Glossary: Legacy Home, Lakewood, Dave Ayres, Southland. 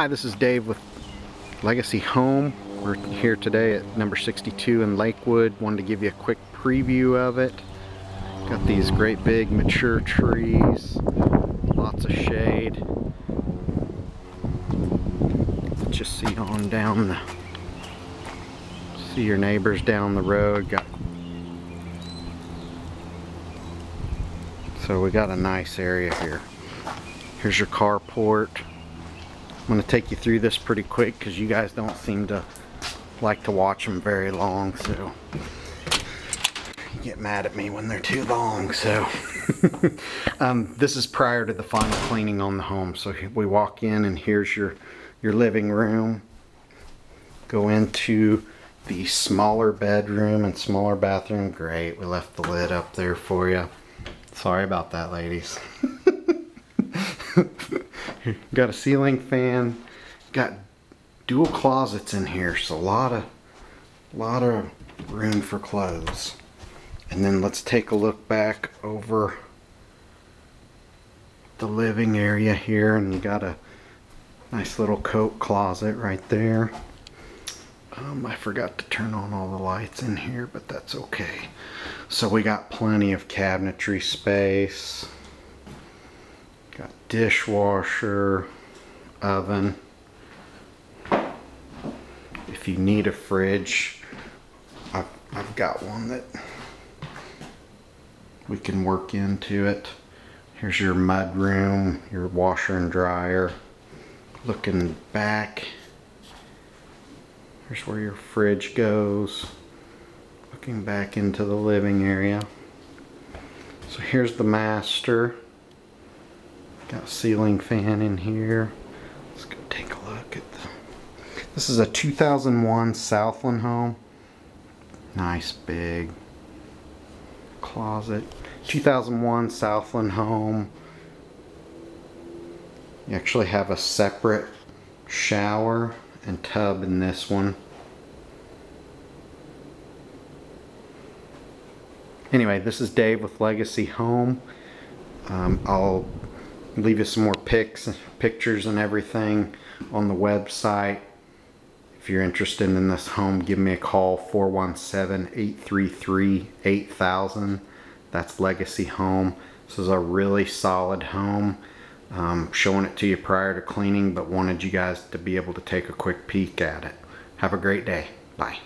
Hi, this is Dave with Legacy Home. We're here today at number 62 in Lakewood. Wanted to give you a quick preview of it. Got these great big mature trees, lots of shade. Let's just see on down the, see your neighbors down the road. So we got a nice area here. Here's your carport. I'm going to take you through this pretty quick because you guys don't seem to like to watch them very long, so you get mad at me when they're too long. So this is prior to the final cleaning on the home. So we walk in and here's your living room. Go into the smaller bedroom and smaller bathroom. Great, we left the lid up there for you. Sorry about that, ladies. Got a ceiling fan, got dual closets in here, so a lot of room for clothes. And then let's take a look back over the living area here, and you got a nice little coat closet right there. I forgot to turn on all the lights in here, but that's okay. So we got plenty of cabinetry space. Got dishwasher, oven. If you need a fridge, I've got one that we can work into it. Here's your mud room, your washer and dryer. Looking back, here's where your fridge goes. Looking back into the living area. So here's the master. Got a ceiling fan in here. Let's go take a look at the... This is a 2001 Southland home. Nice big closet. 2001 Southland home. You actually have a separate shower and tub in this one. Anyway, this is Dave with Legacy Home. I'll leave you some more pictures and everything on the website. If you're interested in this home, give me a call, 417-833-8000. That's Legacy Home. This is a really solid home. Showing it to you prior to cleaning, but wanted you guys to be able to take a quick peek at it. Have a great day. Bye.